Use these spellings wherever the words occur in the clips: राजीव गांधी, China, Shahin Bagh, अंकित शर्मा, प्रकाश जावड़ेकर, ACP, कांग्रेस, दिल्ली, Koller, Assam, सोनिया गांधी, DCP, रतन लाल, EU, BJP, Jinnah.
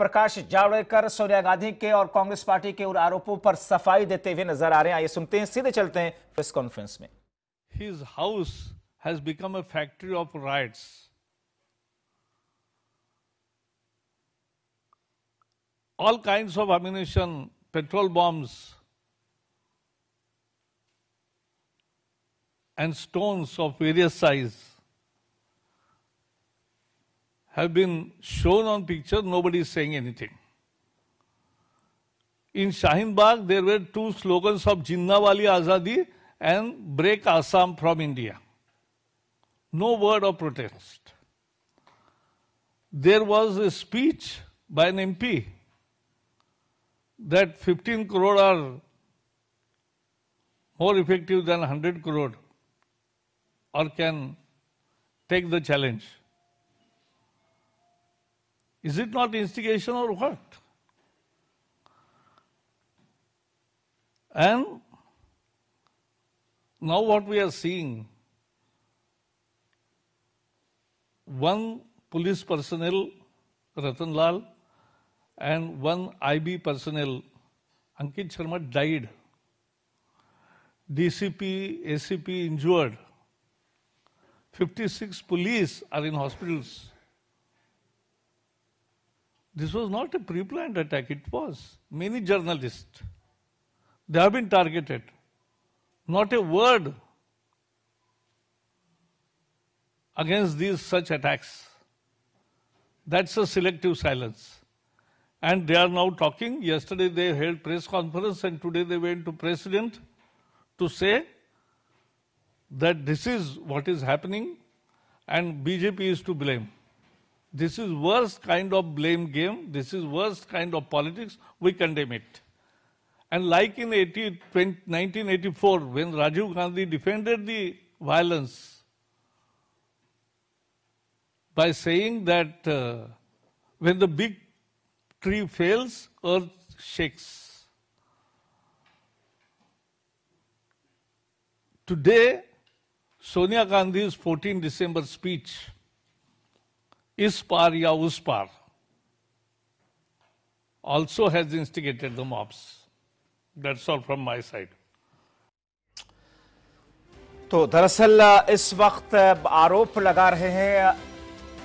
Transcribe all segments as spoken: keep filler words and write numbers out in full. प्रकाश जावड़ेकर सोनिया गांधी के और कांग्रेस पार्टी के उन आरोपों पर सफाई देते हुए नजर आ रहे हैं। आइए सुनते हैं, सीधे चलते हैं प्रेस कॉन्फ्रेंस में। His house has become a factory of rights. All kinds of ammunition, petrol bombs and stones of various size have been shown on picture. Nobody is saying anything. In Shahin Bagh, there were two slogans of Jinnah Wali Azadi and Break Assam from India. No word of protest. There was a speech by an M P that fifteen crore are more effective than one hundred crore or can take the challenge. Is it not instigation or what? And now what we are seeing, one police personnel, Ratan Lal, and one I B personnel, Ankit Sharma, died. D C P, A C P injured. fifty-six police are in hospitals. This was not a pre-planned attack, it was. Many journalists, they have been targeted. Not a word against these such attacks. That's a selective silence. And they are now talking. Yesterday they held press conference and today they went to president to say that this is what is happening and B J P is to blame. This is worst kind of blame game. This is worst kind of politics. We condemn it. And like in nineteen eighty-four, when Rajiv Gandhi defended the violence by saying that uh, when the big tree fails, earth shakes. Today, Sonia Gandhi's fourteenth December speech, is par ya us par, also has instigated the mobs. That's all from my side. तो दरअसल इस वक्त आरोप लगा रहे हैं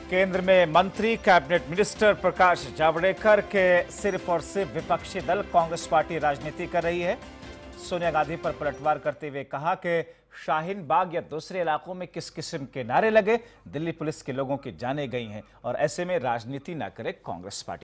केंद्र में मंत्री कैबिनेट मिनिस्टर प्रकाश जावड़ेकर के सिर्फ और सिर्फ विपक्षी दल कांग्रेस पार्टी राजनीति कर रही है। सोनिया गांधी पर पलटवार करते हुए कहा कि शाहीन बाग या दूसरे इलाकों में किस किस्म के नारे लगे, दिल्ली पुलिस के लोगों की जानें गई हैं और ऐसे में राजनीति ना करे कांग्रेस पार्टी।